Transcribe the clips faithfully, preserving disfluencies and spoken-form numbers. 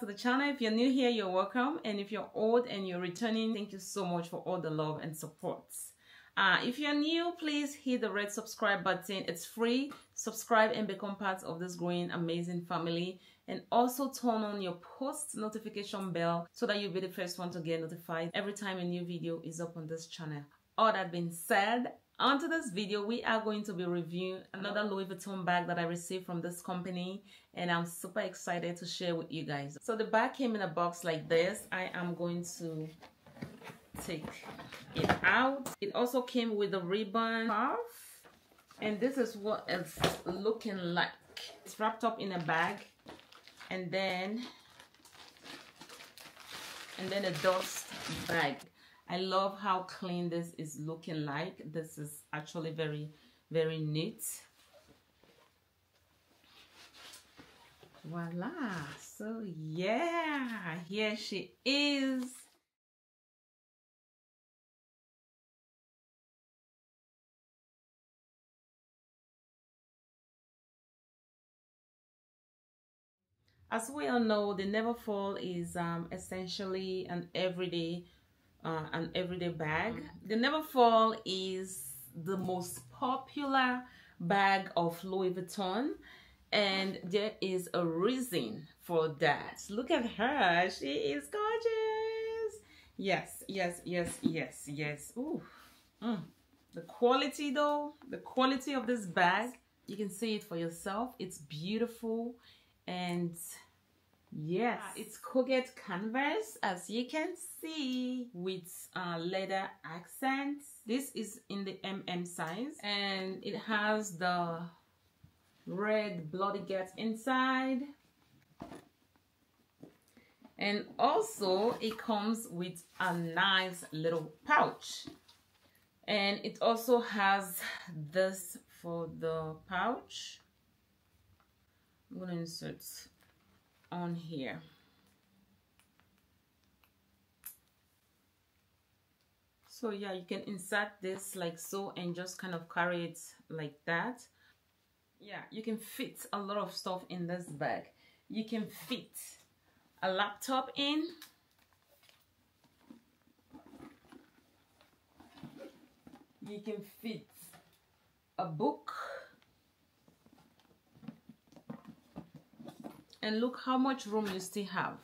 back to the channel. If you're new here, you're welcome, and if you're old and you're returning, thank you so much for all the love and support. Uh, if you're new, please hit the red subscribe button. It's free. Subscribe and become part of this growing amazing family, and also turn on your post notification bell so that you'll be the first one to get notified every time a new video is up on this channel. All that being said, onto this video, we are going to be reviewing another Louis Vuitton bag that I received from this company, and I'm super excited to share with you guys. So the bag came in a box like this. I am going to take it out. It also came with a ribbon half, and this is what it's looking like. It's wrapped up in a bag, and then and then a dust bag. I love how clean this is looking like. This is actually very very neat. Voila. So yeah, here she is. As we all know, the Neverfull is um, essentially an everyday, uh, an everyday bag. The Neverfull is the most popular bag of Louis Vuitton, and there is a reason for that. Look at her; she is gorgeous. Yes, yes, yes, yes, yes. Ooh, mm. The quality, though, the quality of this bag, you can see it for yourself. It's beautiful. And yes, it's coated canvas, as you can see, with uh, leather accents. This is in the M M size, and it has the red bloody guts inside. And also, it comes with a nice little pouch. And it also has this for the pouch. I'm gonna insert on here. So yeah, you can insert this like so and just kind of carry it like that. Yeah, you can fit a lot of stuff in this bag. You can fit a laptop in. You can fit a book. And look how much room you still have.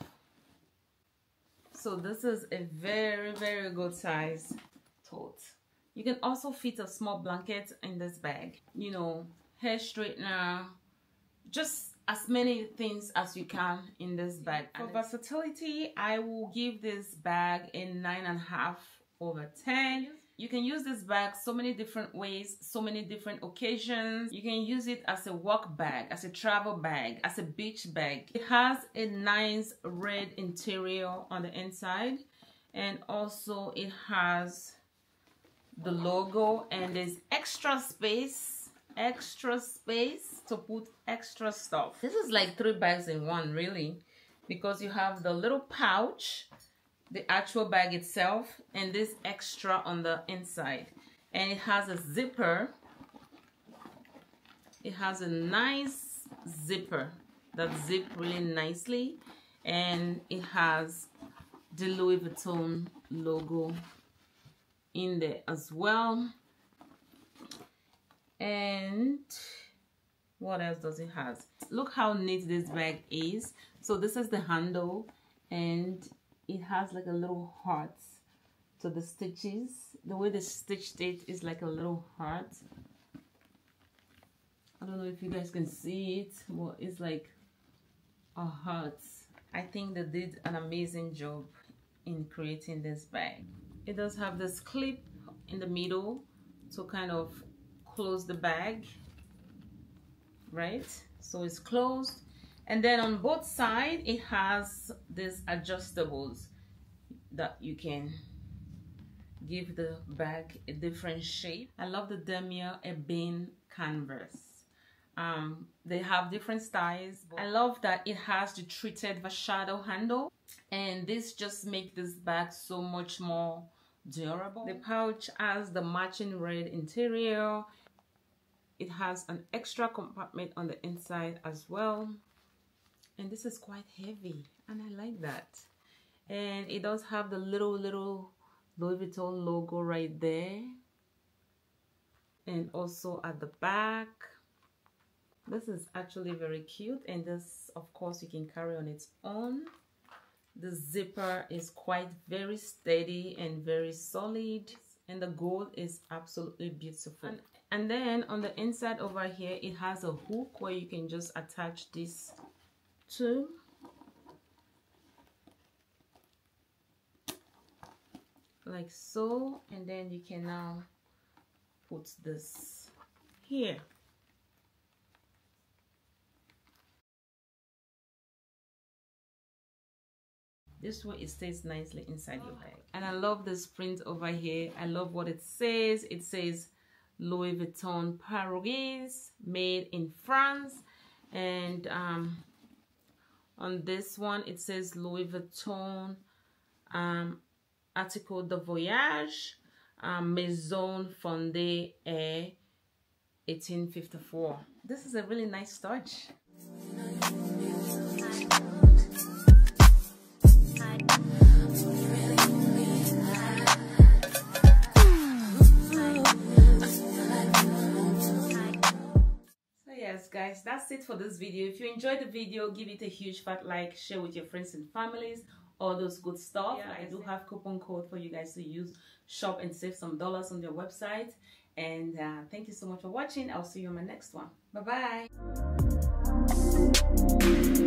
So this is a very, very good size tote. You can also fit a small blanket in this bag. You know, hair straightener, just as many things as you can in this bag. For versatility, I will give this bag a nine and a half over ten. You can use this bag so many different ways, so many different occasions. You can use it as a work bag, as a travel bag, as a beach bag. It has a nice red interior on the inside, and also it has the logo, and there's extra space, extra space to put extra stuff. This is like three bags in one, really, because you have the little pouch, the actual bag itself, and this extra on the inside. And it has a zipper. It has a nice zipper that zips really nicely, and it has the Louis Vuitton logo in there as well. And what else does it have? Look how neat this bag is. So this is the handle, and it has like a little heart to the stitches. The way the stitched it is like a little heart. I don't know if you guys can see it, but it's like a heart. I think they did an amazing job in creating this bag. It does have this clip in the middle to kind of close the bag, right? So it's closed. And then on both sides, it has these adjustables that you can give the bag a different shape. I love the Damier Ebene canvas. Um, they have different styles. I love that it has the treated vachetta handle, and this just makes this bag so much more durable. The pouch has the matching red interior. It has an extra compartment on the inside as well. And this is quite heavy. and I like that. And it does have the little little Louis Vuitton logo right there, and also at the back. This is actually very cute, and this of course you can carry on its own. The zipper is quite very steady and very solid, and the gold is absolutely beautiful. And, and then on the inside over here, it has a hook where you can just attach this to. Like so, and then you can now put this here. This way it stays nicely inside your bag. And I love this print over here. I love what it says. It says Louis Vuitton Paris, made in France. And um, on this one, it says Louis Vuitton um, Article de Voyage, um, Maison Fondée Air eighteen fifty-four. This is a really nice touch. Guys, that's it for this video. If you enjoyed the video, give it a huge fat like, share with your friends and families, all those good stuff. Yeah, I do have coupon code for you guys to use. Shop and save some dollars on their website. And uh, thank you so much for watching. I'll see you on my next one. Bye bye.